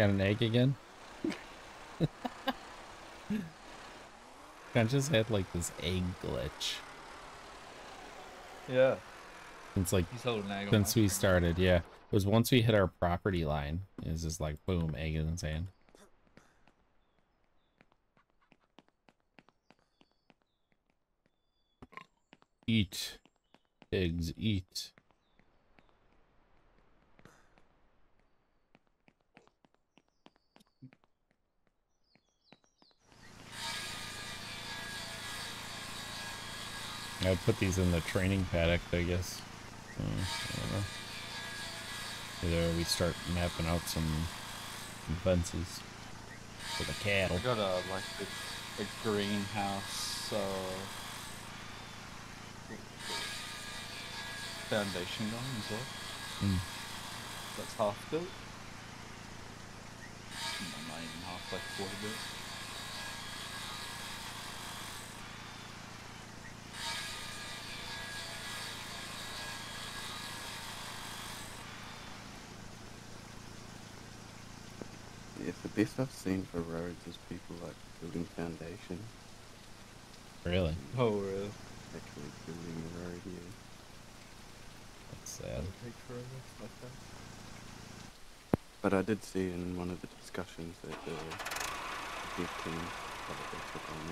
got an egg again? I just had like this egg glitch. Yeah. It's like since we started, yeah. It was once we hit our property line, it was just like boom, egg in the sand. Eat. Eggs, eat. I put these in the training paddock, I guess. I don't know. Either we start mapping out some fences for the cattle. I got a, like, a greenhouse, so... foundation going as well. Mm. That's half built. No, not even half, like quarter built. Yeah, the best I've seen for roads is people like building foundation. Really? Oh, really? Actually building a road here. That's sad. But I did see in one of the discussions that the dev team probably took on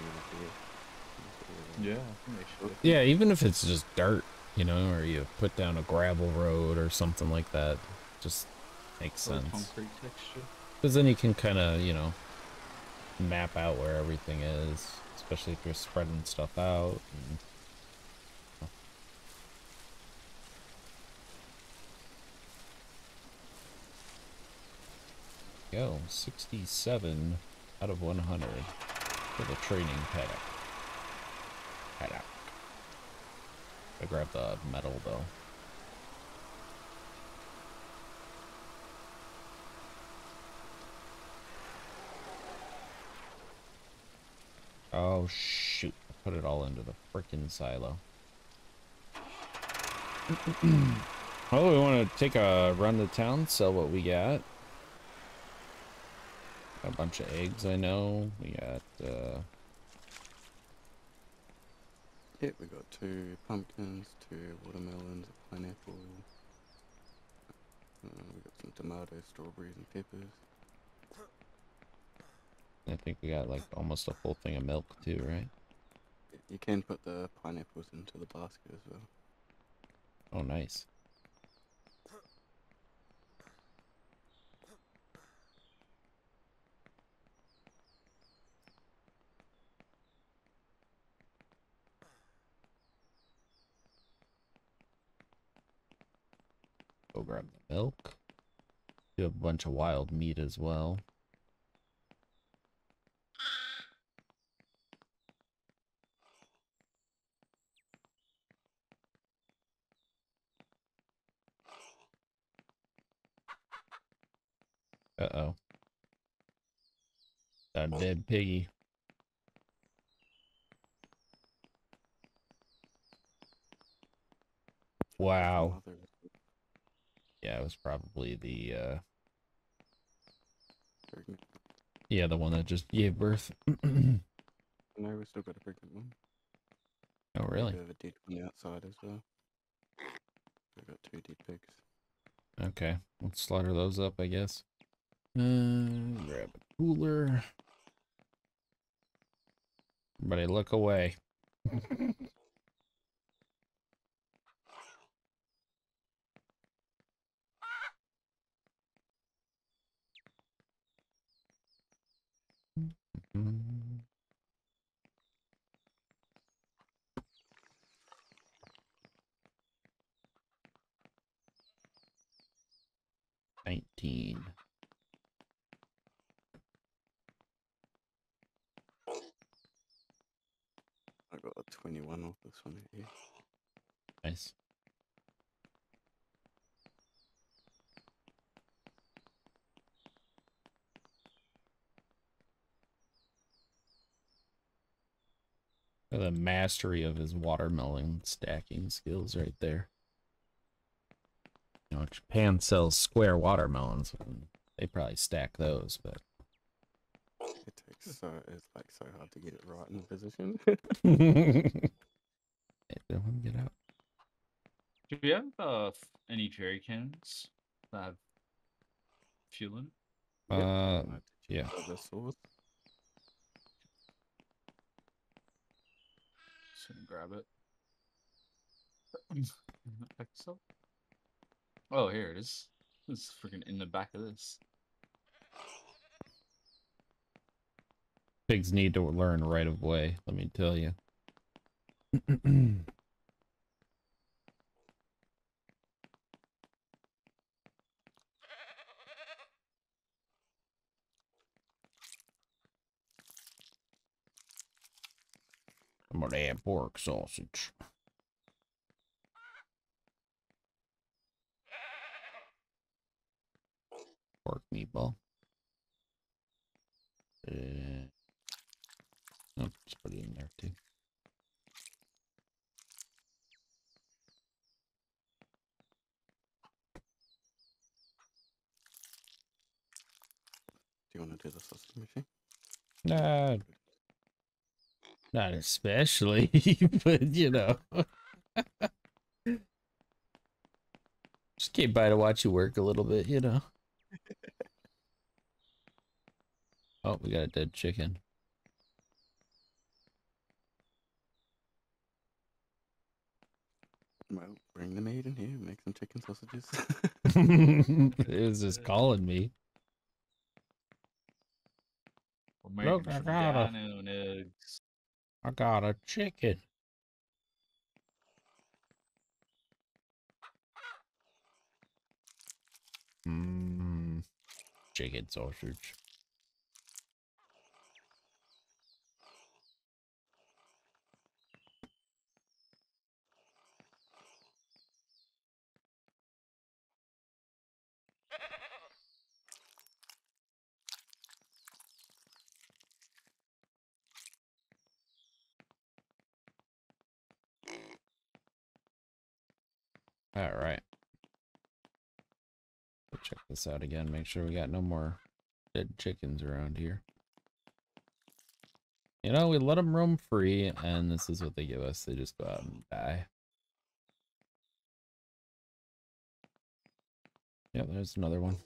the idea. Yeah, I think they should. Yeah, even if it's just dirt, you know, or you put down a gravel road or something like that, just makes sense. Concrete texture. Because then you can kind of, you know, map out where everything is, especially if you're spreading stuff out. And... go, 67 out of 100 for the training paddock. I grabbed the metal though. Oh shoot, I put it all into the frickin' silo. Oh, we want to take a run to town, sell what we got. Got a bunch of eggs, I know. We got, yeah, we got 2 pumpkins, 2 watermelons, a pineapple. We got some tomatoes, strawberries, and peppers. I think we got like almost a full thing of milk too, right? You can put the pineapples into the basket as well. Oh, nice. Go grab the milk. Do a bunch of wild meat as well. Uh-oh. Got a dead piggy. Wow. Yeah, it was probably the, yeah, the one that just gave birth. No, we still got a pregnant one. Oh, really? We have a dead one outside as well. We've got 2 dead pigs. Okay, let's slaughter those up, I guess. Grab a cooler. Everybody look away. I got a 21 off this one here. Nice. The mastery of his watermelon stacking skills right there. You know, Japan sells square watermelons. They probably stack those, but it takes so it's like so hard to get it right in position. Let me get out. Do we have any jerry cans that have fuel in it? Yeah. Just gonna grab it. Oh, here it is. It's freaking in the back of this. Pigs need to learn right of way, let me tell you. I'm gonna add pork sausage. Pork meatball. Oh, just put it in there too. Do you want to do the sausage machine? No. Not especially, but you know. Just came by to watch you work a little bit, you know. Oh, we got a dead chicken. Well, bring the maid in here, make some chicken sausages. It was just calling me. Look, I got a chicken. Mmm. Chicken sausage. All right. Let's check this out again. Make sure we got no more dead chickens around here. You know, we let them roam free, and this is what they give us. They just go out and die. Yep, there's another one.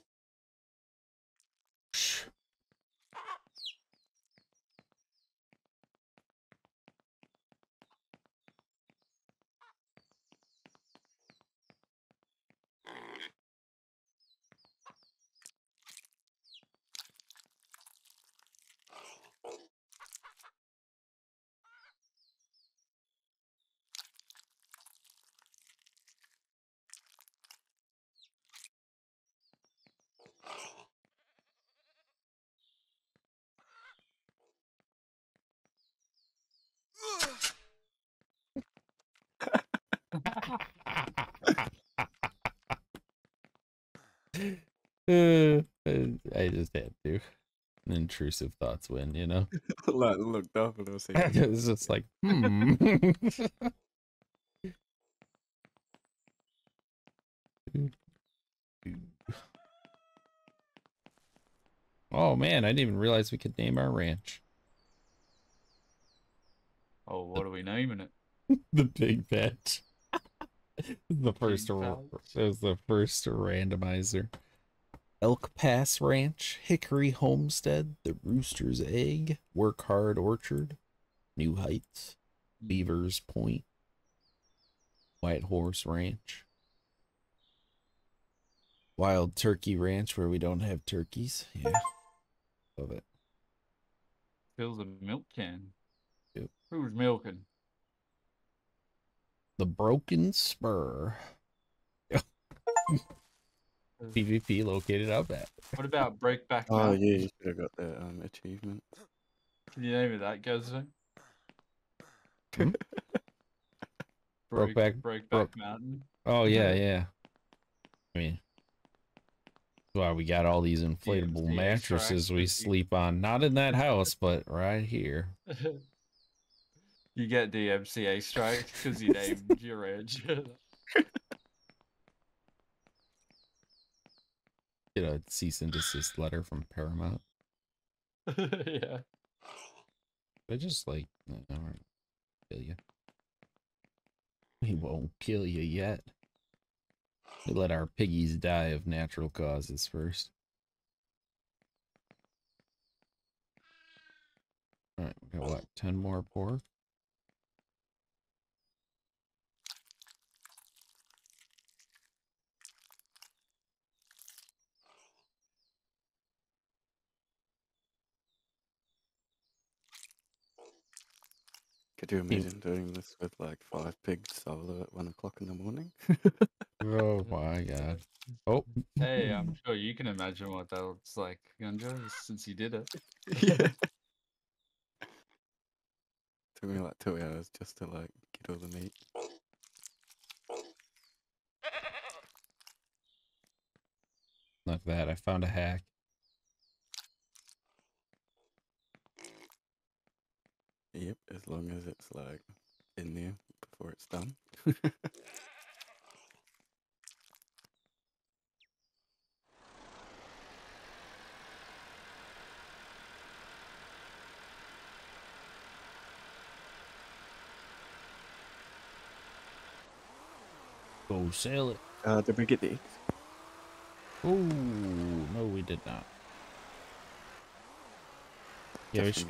I just had to. Intrusive thoughts win, you know? Like, looked up and I was like, it was just like, hmm. Oh man, I didn't even realize we could name our ranch. Oh, what are we naming it? The Pig Patch. The first, it was the first randomizer. Elk Pass Ranch, Hickory Homestead, The Rooster's Egg, Work Hard Orchard, New Heights, Beaver's Point, White Horse Ranch, Wild Turkey Ranch, where we don't have turkeys. Yeah, love it. Fills a milk can. Yep. Who's milking? The Broken Spur. PvP located out back. What about Breakback Mountain? Oh yeah, you should have got that achievement. Can you name it that, Gezo? Breakback Mountain. Oh yeah, yeah. I mean, that's why we got all these inflatable mattresses we sleep on. Not in that house, but right here. You get DMCA strikes because you named your ranch. Get a cease and desist letter from Paramount. Yeah. But just like, all right, kill you. We won't kill you yet. We let our piggies die of natural causes first. All right, we got what? 10 more pork. Could you imagine doing this with like 5 pigs at 1 o'clock in the morning? Oh my god. Oh. Hey, I'm sure you can imagine what that looks like, Gunja, since you did it. Yeah. Took me like 2 hours just to like get all the meat. Not that, I found a hack. Yep, as long as it's like in there before it's done. Go sell it. Did we get the eggs? Oh no, we did not. Yeah, we should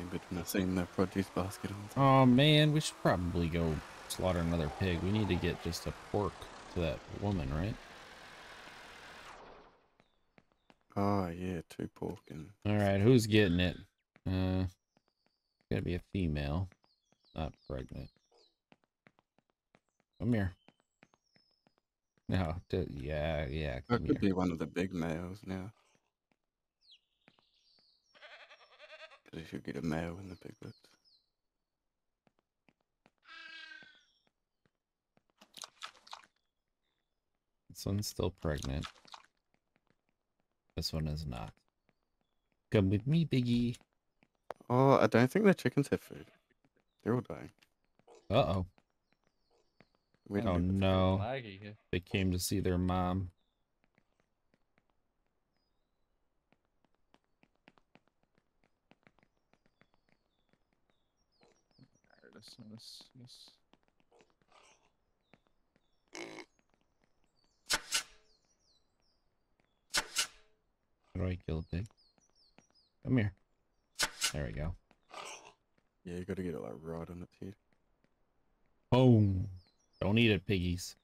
in the produce basket. Oh man, we should probably go slaughter another pig. We need to get just a pork to that woman, right? Oh yeah, 2 pork and. All right, who's getting it? It's gotta be a female, not pregnant. Come here. No, yeah, yeah. That could be one of the big males now. You should get a male in the piglets. This one's still pregnant. This one is not. Come with me, Biggie. Oh, I don't think the chickens have food. They're all dying. Uh-oh. Oh, no. They came to see their mom. Yes. How do I kill a pig? Come here. There we go. Yeah, you gotta get it like right on its head. Boom! Don't eat it, piggies.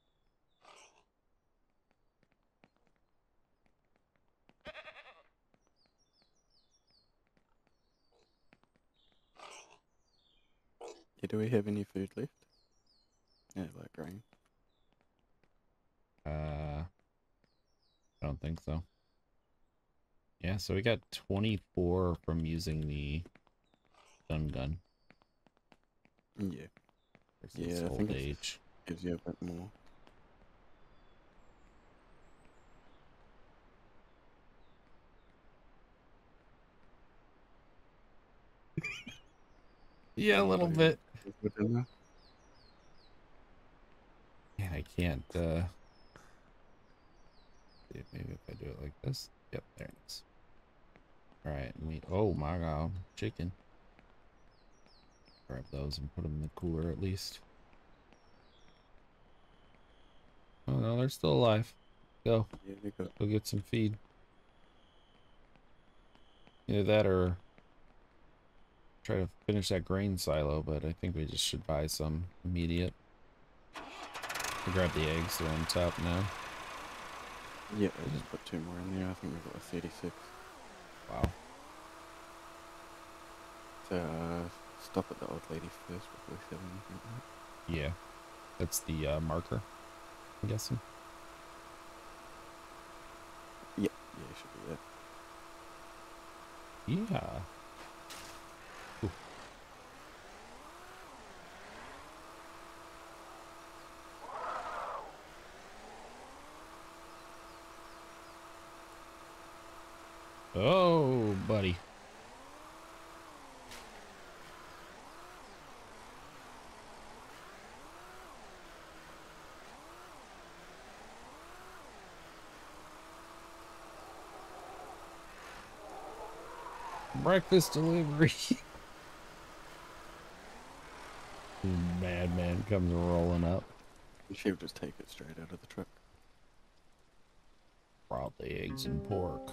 Yeah, do we have any food left? Yeah, like grain. I don't think so. Yeah, so we got 24 from using the stun gun. Yeah. Yeah, I think it gives you a bit more. Yeah, a little bit. Yeah, I can't, maybe if I do it like this. Yep, there it is. Alright, we, oh my god, chicken. Grab those and put them in the cooler at least. Oh no, they're still alive. Go. Yeah, they go. Go get some feed. Either that or try to finish that grain silo, but I think we just should buy some immediate. We'll grab the eggs, they're on top now. Yeah, I'll just put 2 more in there. I think we've got a 36. Wow. So, stop at the old lady first before we sell anything. Yeah, that's the marker, I'm guessing. Yeah, yeah, it should be that. Yeah. Oh, buddy. Breakfast delivery. Madman comes rolling up. She'll just take it straight out of the truck. Probably eggs and pork.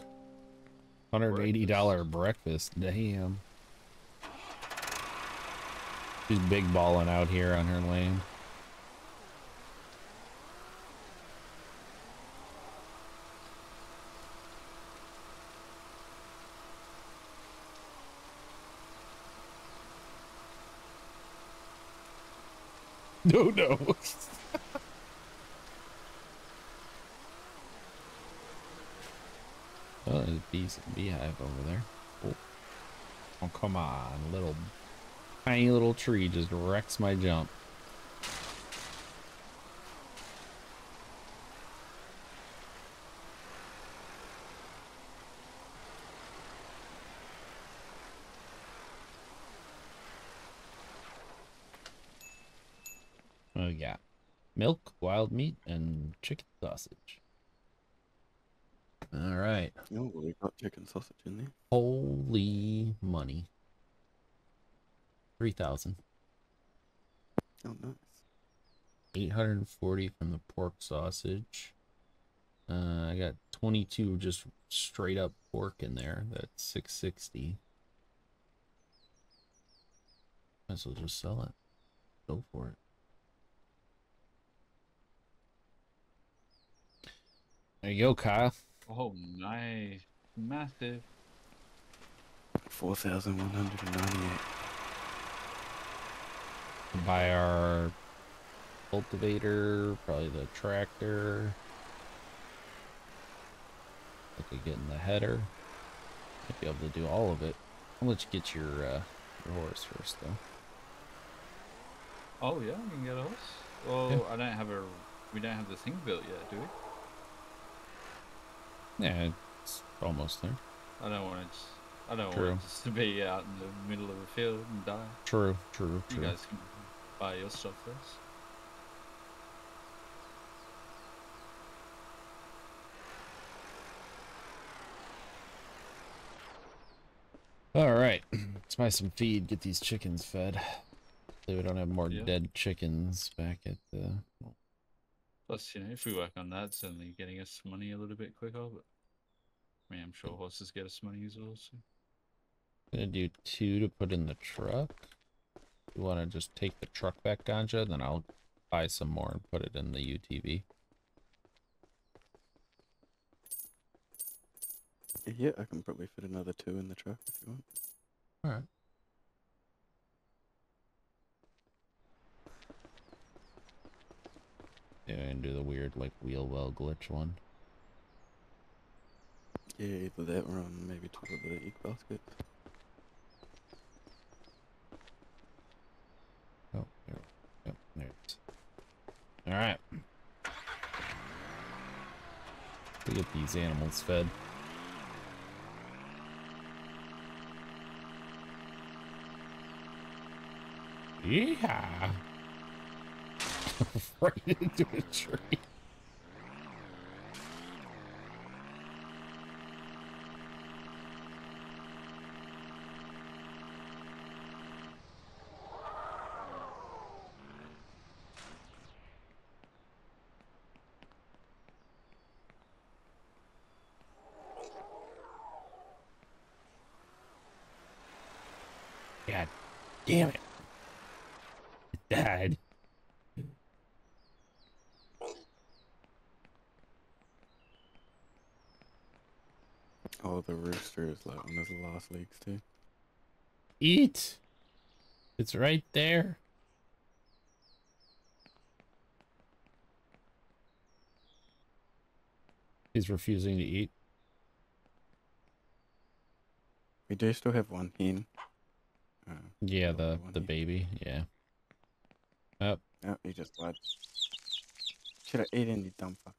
$180 breakfast. Damn. She's big balling out here on her lane. No, no. Well, there's a beehive over there. Oh. Oh, come on. Little tiny little tree just wrecks my jump. Oh, yeah. Milk, wild meat, and chicken sausage. All right. Oh, we got chicken sausage in there. Holy money. 3,000. Oh, nice. 840 from the pork sausage. I got 22 just straight up pork in there. That's 660. Might as well just sell it. Go for it. There you go, Kyle. Oh, nice. Massive. 4,198. Buy our cultivator, probably the tractor. Look at getting the header. Might be able to do all of it. I'll let you get your horse first, though. Oh, yeah, we can get a horse. Oh, yeah. We don't have the thing built yet, do we? Yeah, it's almost there. I don't want it just to be out in the middle of a field and die. True. You guys can buy your stuff first. All right, let's buy some feed. Get these chickens fed. So we don't have more dead chickens back at the. Plus, you know, if we work on that, it's only getting us money a little bit quicker, but I mean, I'm sure horses get us money as well, so. I'm gonna do 2 to put in the truck. You wanna just take the truck back, Ganja, then I'll buy some more and put it in the UTV. Yeah, I can probably fit another 2 in the truck if you want. Alright. Yeah, and do the weird, like, wheel well glitch one. Yeah, either that or maybe top of the egg basket. Oh, there. Yep, there it is. Alright. We get these animals fed. Yeah! Right into a tree. God damn it. It died. Oh, the rooster is like on his last legs too. Eat! It's right there. He's refusing to eat. We do still have one hen. Yeah, the baby. Yeah. Oh. Oh, he just lied. Should have eaten, you dumb fuck.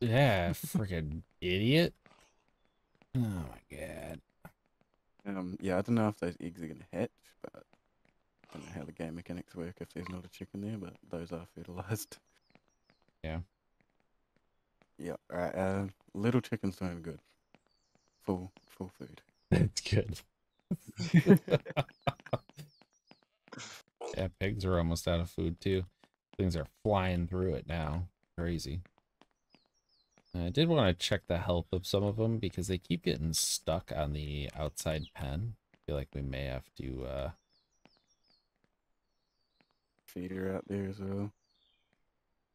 Yeah, freaking idiot. Oh my god. Yeah, I don't know if those eggs are gonna hatch, but I don't know how the game mechanics work if there's not a chicken there, but those are fertilized. Yeah. Yeah, alright, little chickens sound good. Full food. That's good. Yeah, pigs are almost out of food too. Things are flying through it now. Crazy. I did want to check the health of some of them because they keep getting stuck on the outside pen. I feel like we may have to feed her out there as well.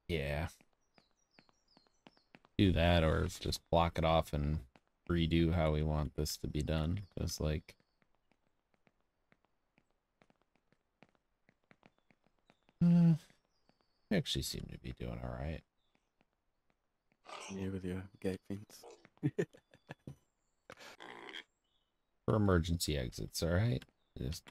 Yeah. Do that or just block it off and redo how we want this to be done. Just like we actually seem to be doing all right. Yeah, with your gate fence. For emergency exits, all right? Just...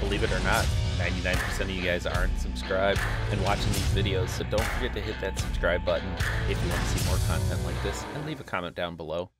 Believe it or not, 99% of you guys aren't subscribed and watching these videos, so don't forget to hit that subscribe button if you want to see more content like this, and leave a comment down below.